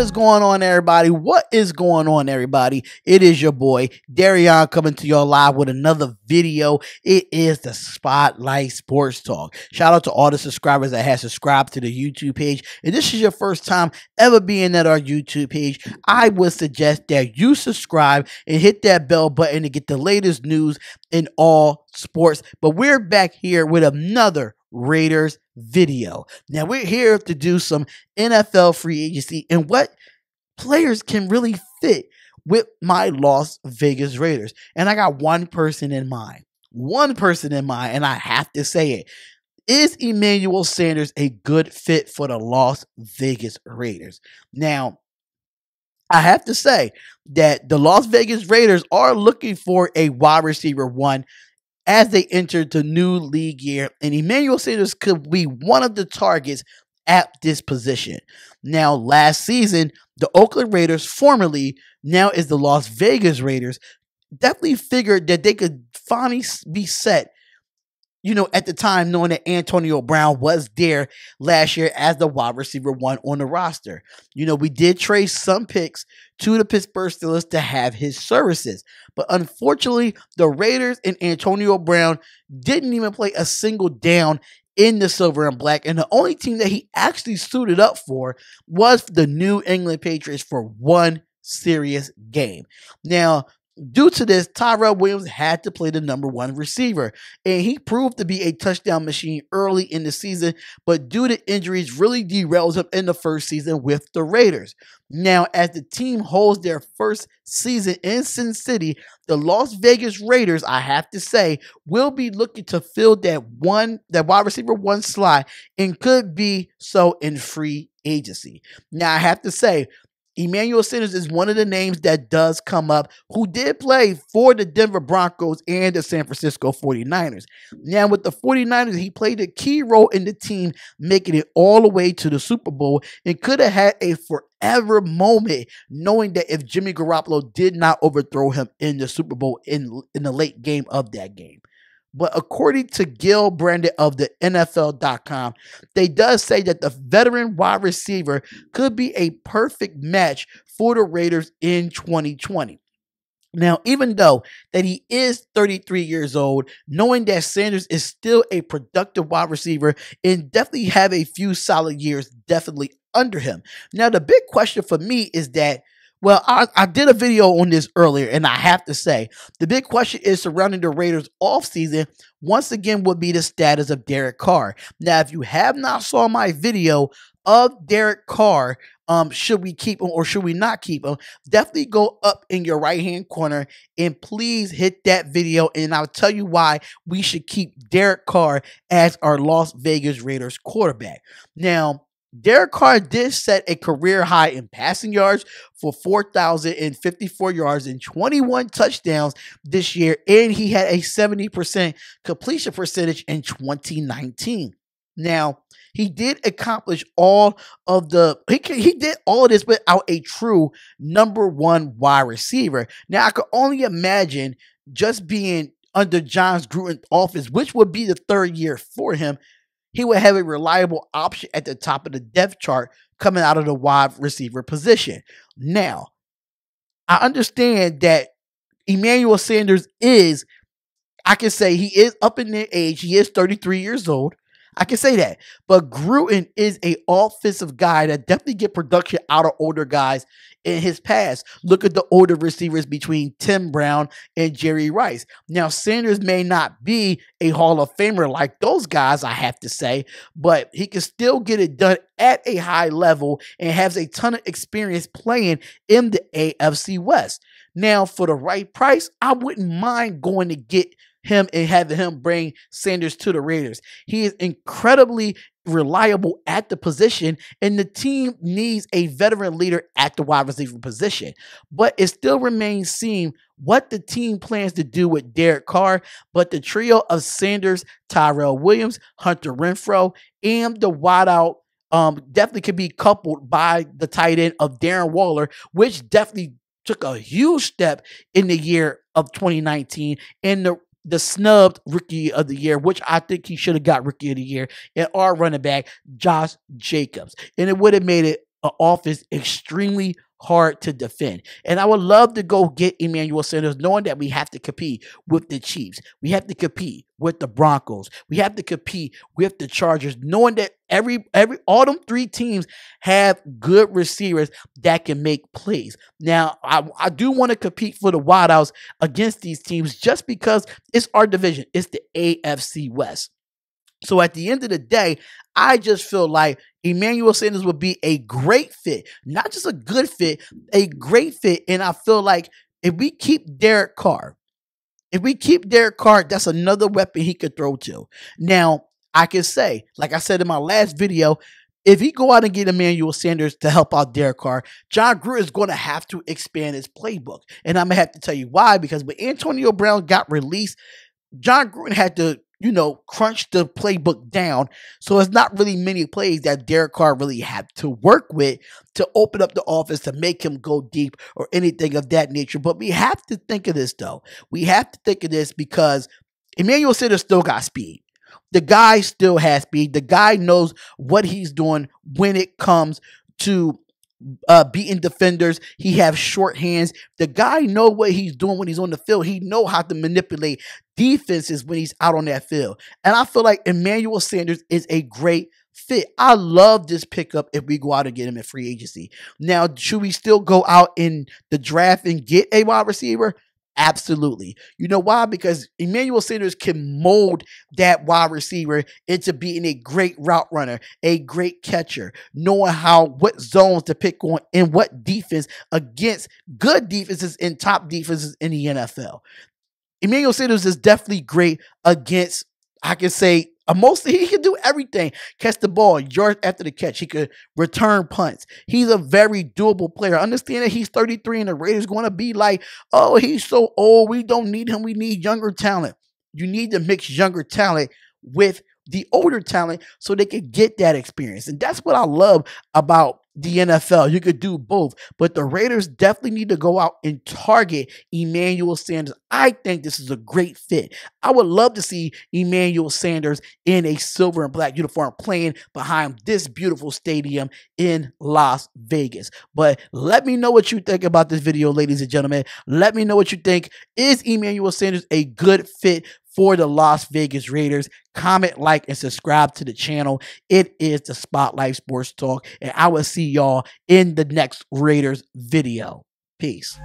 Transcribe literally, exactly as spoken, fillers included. What is going on, everybody? What is going on, everybody? It is your boy, Darion, coming to y'all live with another video. It is the Spotlight Sports Talk. Shout out to all the subscribers that have subscribed to the YouTube page. If this is your first time ever being at our YouTube page, I would suggest that you subscribe and hit that bell button to get the latest news in all sports. But we're back here with another Raiders video. Now we're here to do some N F L free agency and what players can really fit with my Las Vegas Raiders. And I got one person in mind, one person in mind, and I have to say it. Is Emmanuel Sanders a good fit for the Las Vegas Raiders? Now, I have to say that the Las Vegas Raiders are looking for a wide receiver one as they enter the new league year, and Emmanuel Sanders could be one of the targets at this position. Now, last season, the Oakland Raiders, formerly now is the Las Vegas Raiders, definitely figured that they could finally be set, you know, at the time, knowing that Antonio Brown was there last year as the wide receiver one on the roster. You know, we did trade some picks to the Pittsburgh Steelers to have his services. But unfortunately, the Raiders and Antonio Brown didn't even play a single down in the silver and black. And the only team that he actually suited up for was the New England Patriots for one serious game. Now, due to this, Tyrell Williams had to play the number one receiver, and he proved to be a touchdown machine early in the season, but due to injuries, really derailed him in the first season with the Raiders. Now, as the team holds their first season in Sin City, the Las Vegas Raiders, I have to say, will be looking to fill that one, that wide receiver one slot, and could be so in free agency. Now, I have to say, Emmanuel Sanders is one of the names that does come up, who did play for the Denver Broncos and the San Francisco forty-niners. Now, with the forty-niners, he played a key role in the team, making it all the way to the Super Bowl, and could have had a forever moment, knowing that if Jimmy Garoppolo did not overthrow him in the Super Bowl in, in the late game of that game. But according to Gil Brandt of the N F L dot com, they does say that the veteran wide receiver could be a perfect match for the Raiders in twenty twenty. Now, even though that he is thirty-three years old, knowing that Sanders is still a productive wide receiver and definitely have a few solid years definitely under him. Now, the big question for me is that, well, I, I did a video on this earlier, and I have to say, the big question is surrounding the Raiders offseason, once again, would be the status of Derek Carr. Now, if you have not saw my video of Derek Carr, um, should we keep him or should we not keep him, definitely go up in your right-hand corner and please hit that video, and I'll tell you why we should keep Derek Carr as our Las Vegas Raiders quarterback. Now, Derek Carr did set a career high in passing yards for four thousand fifty-four yards and twenty-one touchdowns this year, and he had a seventy percent completion percentage in twenty nineteen. Now, he did accomplish all of the, he, he did all of this without a true number one wide receiver. Now, I could only imagine just being under John Gruden's office, which would be the third year for him, he would have a reliable option at the top of the depth chart coming out of the wide receiver position. Now, I understand that Emmanuel Sanders is, I can say he is up in their age. He is thirty-three years old. I can say that. But Gruden is an offensive guy that definitely get production out of older guys in his past. Look at the older receivers between Tim Brown and Jerry Rice. Now, Sanders may not be a Hall of Famer like those guys, I have to say, but he can still get it done at a high level and has a ton of experience playing in the A F C West. Now, for the right price, I wouldn't mind going to get him and having him bring Sanders to the Raiders. He is incredibly reliable at the position, and the team needs a veteran leader at the wide receiver position. But it still remains seen what the team plans to do with Derek Carr, but the trio of Sanders, Tyrell Williams, Hunter Renfro, and the wideout um, definitely could be coupled by the tight end of Darren Waller, which definitely took a huge step in the year of twenty nineteen and the the snubbed rookie of the year, which I think he should have got rookie of the year, and our running back, Josh Jacobs. And it would have made it an offense extremely hard to defend. And I would love to go get Emmanuel Sanders, knowing that we have to compete with the Chiefs. We have to compete with the Broncos. We have to compete with the Chargers, knowing that every every all them three teams have good receivers that can make plays. Now, I, I do want to compete for the wideouts against these teams just because it's our division. It's the A F C West. So at the end of the day, I just feel like Emmanuel Sanders would be a great fit, not just a good fit, a great fit. And I feel like if we keep Derek Carr, if we keep Derek Carr, that's another weapon he could throw to. Now, I can say, like I said in my last video, if he go out and get Emmanuel Sanders to help out Derek Carr, John Gruden is going to have to expand his playbook. And I'm going to have to tell you why, because when Antonio Brown got released, John Gruden had to, you know, crunch the playbook down. So it's not really many plays that Derek Carr really had to work with to open up the offense, to make him go deep or anything of that nature. But we have to think of this, though. We have to think of this because Emmanuel Sanders still got speed. The guy still has speed. The guy knows what he's doing when it comes to Uh, beating defenders. He have short hands. The guy know what he's doing when he's on the field. He know how to manipulate defenses when he's out on that field. And I feel like Emmanuel Sanders is a great fit. I love this pickup if we go out and get him in free agency. Now, should we still go out in the draft and get a wide receiver? Absolutely. You know why? Because Emmanuel Sanders can mold that wide receiver into being a great route runner, a great catcher, knowing how what zones to pick on and what defense against good defenses and top defenses in the N F L. Emmanuel Sanders is definitely great against, I can say, mostly he can do everything. Catch the ball, yards after the catch. He could return punts. He's a very doable player. Understand that he's thirty-three and the Raiders going to be like, oh, he's so old. We don't need him. We need younger talent. You need to mix younger talent with the older talent so they can get that experience. And that's what I love about the N F L. You could do both, but the Raiders definitely need to go out and target Emmanuel Sanders. I think this is a great fit. I would love to see Emmanuel Sanders in a silver and black uniform playing behind this beautiful stadium in Las Vegas. But let me know what you think about this video, ladies and gentlemen. Let me know what you think. Is Emmanuel Sanders a good fit for the Las Vegas Raiders? Comment, like, and subscribe to the channel. It is the Spotlight Sports Talk, and I will see y'all in the next Raiders video. Peace.